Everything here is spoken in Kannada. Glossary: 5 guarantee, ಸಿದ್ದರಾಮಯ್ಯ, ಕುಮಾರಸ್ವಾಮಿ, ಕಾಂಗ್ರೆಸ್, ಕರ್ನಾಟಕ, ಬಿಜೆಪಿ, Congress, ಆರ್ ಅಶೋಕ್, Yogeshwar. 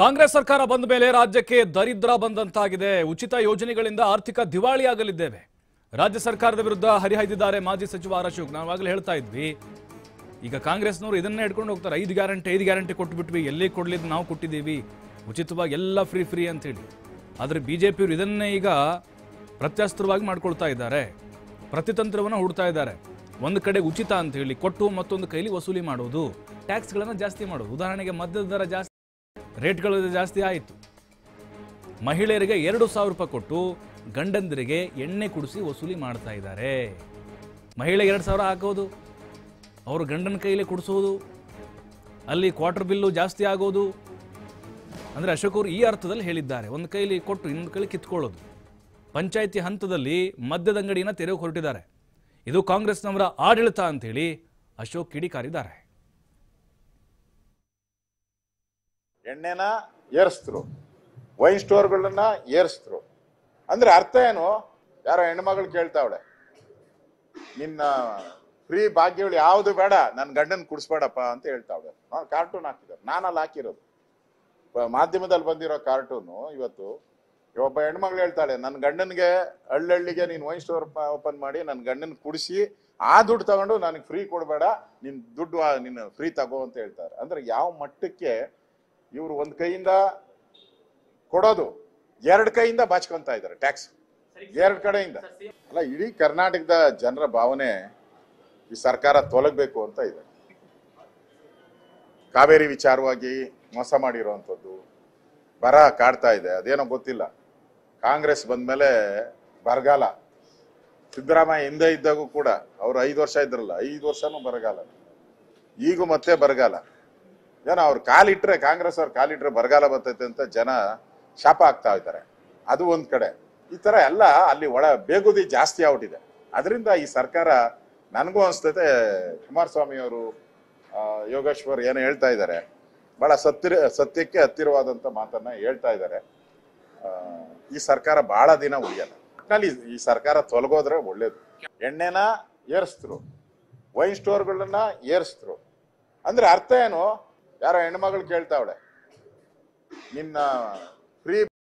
ಕಾಂಗ್ರೆಸ್ ಸರ್ಕಾರ ಬಂದ ಮೇಲೆ ರಾಜ್ಯಕ್ಕೆ ದರಿದ್ರ ಬಂದಂತಾಗಿದೆ. ಉಚಿತ ಯೋಜನೆಗಳಿಂದ ಆರ್ಥಿಕ ದಿವಾಳಿಯಾಗಲಿದ್ದೇವೆ. ರಾಜ್ಯ ಸರ್ಕಾರದ ವಿರುದ್ಧ ಹರಿಹಾಯ್ದಿದ್ದಾರೆ ಮಾಜಿ ಸಚಿವ ಆರ್ ಅಶೋಕ್. ನಾವಾಗಲೇ ಹೇಳ್ತಾ ಇದ್ವಿ, ಈಗ ಕಾಂಗ್ರೆಸ್ನವರು ಇದನ್ನೇ ಹಿಡ್ಕೊಂಡು ಹೋಗ್ತಾರೆ. 5 ಗ್ಯಾರಂಟಿ ಕೊಟ್ಬಿಟ್ವಿ, ಎಲ್ಲಿ ಕೊಡ್ಲಿದ್ ನಾವು ಕೊಟ್ಟಿದ್ದೀವಿ, ಉಚಿತವಾಗಿ ಎಲ್ಲ ಫ್ರೀ ಅಂತೇಳಿ. ಆದರೆ ಬಿಜೆಪಿಯವರು ಇದನ್ನೇ ಈಗ ಪ್ರತ್ಯಸ್ತ್ರವಾಗಿ ಮಾಡ್ಕೊಳ್ತಾ ಇದ್ದಾರೆ, ಪ್ರತಿತಂತ್ರವನ್ನು ಹುಡ್ತಾ ಇದ್ದಾರೆ. ಒಂದು ಕಡೆ ಉಚಿತ ಅಂತ ಹೇಳಿ ಕೊಟ್ಟು ಮತ್ತೊಂದು ಕೈಲಿ ವಸೂಲಿ ಮಾಡೋದು, ಟ್ಯಾಕ್ಸ್ಗಳನ್ನು ಜಾಸ್ತಿ ಮಾಡೋದು. ಉದಾಹರಣೆಗೆ ಮದ್ಯದ ದರ ಜಾಸ್ತಿ, ರೇಟ್ಗಳು ಜಾಸ್ತಿ ಆಯಿತು. ಮಹಿಳೆಯರಿಗೆ 2,000 ರೂಪಾಯಿ ಕೊಟ್ಟು ಗಂಡಂದರಿಗೆ ಎಣ್ಣೆ ಕುಡಿಸಿ ವಸೂಲಿ ಮಾಡ್ತಾ ಇದ್ದಾರೆ. ಮಹಿಳೆಗೆ 2,000 ಹಾಕೋದು, ಅವರು ಗಂಡನ ಕೈಲೇ ಕುಡಿಸೋದು, ಅಲ್ಲಿ ಕ್ವಾರ್ಟರ್ ಬಿಲ್ಲು ಜಾಸ್ತಿ ಆಗೋದು. ಅಂದರೆ ಅಶೋಕ್ ಅವರು ಈ ಅರ್ಥದಲ್ಲಿ ಹೇಳಿದ್ದಾರೆ, ಒಂದು ಕೈಲಿ ಕೊಟ್ಟು ಇನ್ನೊಂದು ಕೈಲಿ ಕಿತ್ಕೊಳ್ಳೋದು. ಪಂಚಾಯಿತಿ ಹಂತದಲ್ಲಿ ಮದ್ಯದ ಅಂಗಡಿಯನ್ನು ತೆರೆಯೋಕೆ ಹೊರಟಿದ್ದಾರೆ. ಇದು ಕಾಂಗ್ರೆಸ್ನವರ ಆಡಳಿತ ಅಂತೇಳಿ ಅಶೋಕ್ ಕಿಡಿಕಾರಿದ್ದಾರೆ. ಎಣ್ಣೆನ ಏರಿಸಿದ್ರು, ವೈನ್ ಸ್ಟೋರ್ಗಳನ್ನ ಏರಿಸಿದ್ರು. ಅಂದ್ರೆ ಅರ್ಥ ಏನು? ಯಾರೋ ಹೆಣ್ಮಗಳು ಕೇಳ್ತಾವಳೆ, ನಿನ್ನ ಫ್ರೀ ಭಾಗ್ಯಗಳು ಯಾವುದು ಬೇಡ, ನನ್ನ ಗಂಡನ ಕುಡಿಸ್ಬೇಡಪ್ಪ ಅಂತ ಹೇಳ್ತಾವಳೆ. ನಾನು ಕಾರ್ಟೂನ್ ಹಾಕಿದ್ದಾರೆ, ನಾನು ಅಲ್ಲಿ ಹಾಕಿರೋದು, ಮಾಧ್ಯಮದಲ್ಲಿ ಬಂದಿರೋ ಕಾರ್ಟೂನು. ಇವತ್ತು ಒಬ್ಬ ಹೆಣ್ಮಗಳು ಹೇಳ್ತಾಳೆ, ನನ್ನ ಗಂಡನಿಗೆ ಹಳ್ಳಿಗೆ ನೀನು ವೈನ್ ಸ್ಟೋರ್ ಓಪನ್ ಮಾಡಿ ನನ್ನ ಗಂಡನ ಕುಡಿಸಿ, ಆ ದುಡ್ಡು ತಗೊಂಡು ನನಗೆ ಫ್ರೀ ಕೊಡಬೇಡ, ನಿನ್ನ ದುಡ್ಡು ನಿನ್ನ ಫ್ರೀ ತಗೋ ಅಂತ ಹೇಳ್ತಾರೆ. ಅಂದ್ರೆ ಯಾವ ಮಟ್ಟಕ್ಕೆ ಇವರು ಒಂದು ಕೈಯಿಂದ ಕೊಡೋದು, 2 ಕೈಯಿಂದ ಬಾಚ್ಕೊಂತ ಇದ್ದಾರೆ ಟ್ಯಾಕ್ಸ್, 2 ಕಡೆಯಿಂದ. ಅಲ್ಲ, ಇಡೀ ಕರ್ನಾಟಕದ ಜನರ ಭಾವನೆ ಈ ಸರ್ಕಾರ ತೊಲಗಬೇಕು ಅಂತ ಇದೆ. ಕಾವೇರಿ ವಿಚಾರವಾಗಿ ಮೋಸ ಮಾಡಿರೋವಂಥದ್ದು, ಬರ ಕಾಡ್ತಾ ಇದೆ, ಅದೇನೋ ಗೊತ್ತಿಲ್ಲ. ಕಾಂಗ್ರೆಸ್ ಬಂದಮೇಲೆ ಬರಗಾಲ. ಸಿದ್ದರಾಮಯ್ಯ ಹಿಂದೆ ಇದ್ದಾಗೂ ಕೂಡ ಅವರು 5 ವರ್ಷ ಇದ್ರಲ್ಲ, 5 ವರ್ಷನೂ ಬರಗಾಲ, ಈಗೂ ಮತ್ತೆ ಬರಗಾಲ. ಜನ ಅವ್ರು ಕಾಲಿಟ್ರೆ, ಕಾಂಗ್ರೆಸ್ ಅವ್ರು ಕಾಲಿಟ್ರೆ ಬರಗಾಲ ಬರ್ತೈತೆ ಅಂತ ಜನ ಶಾಪ ಆಗ್ತಾ ಇದ್ದಾರೆ. ಅದು ಒಂದು ಕಡೆ. ಈ ಥರ ಎಲ್ಲ ಅಲ್ಲಿ ಒಳ ಬೇಗುದಿ ಜಾಸ್ತಿ ಆಗ್ಬಿಟ್ಟಿದೆ. ಅದರಿಂದ ಈ ಸರ್ಕಾರ ನನಗೂ ಅನಿಸ್ತೈತೆ, ಕುಮಾರಸ್ವಾಮಿ ಅವರು, ಯೋಗೇಶ್ವರ್ ಏನು ಹೇಳ್ತಾ ಇದ್ದಾರೆ, ಭಾಳ ಸತ್ಯಕ್ಕೆ ಹತ್ತಿರವಾದಂಥ ಮಾತನ್ನು ಹೇಳ್ತಾ ಇದ್ದಾರೆ. ಈ ಸರ್ಕಾರ ಭಾಳ ದಿನ ಉಳಿಯಲ್ಲ. ಒಟ್ಟಿನಲ್ಲಿ ಈ ಸರ್ಕಾರ ತೊಲಗೋದ್ರೆ ಒಳ್ಳೇದು. ಎಣ್ಣೆನ ಏರಿಸಿದ್ರು, ವೈನ್ ಸ್ಟೋರ್ಗಳನ್ನ ಏರಿಸಿದ್ರು. ಅಂದರೆ ಅರ್ಥ ಏನು? ಯಾರೋ ಹೆಣ್ಮಗಳು ಕೇಳ್ತಾವಳೆ, ನಿನ್ನ ಫ್ರೀ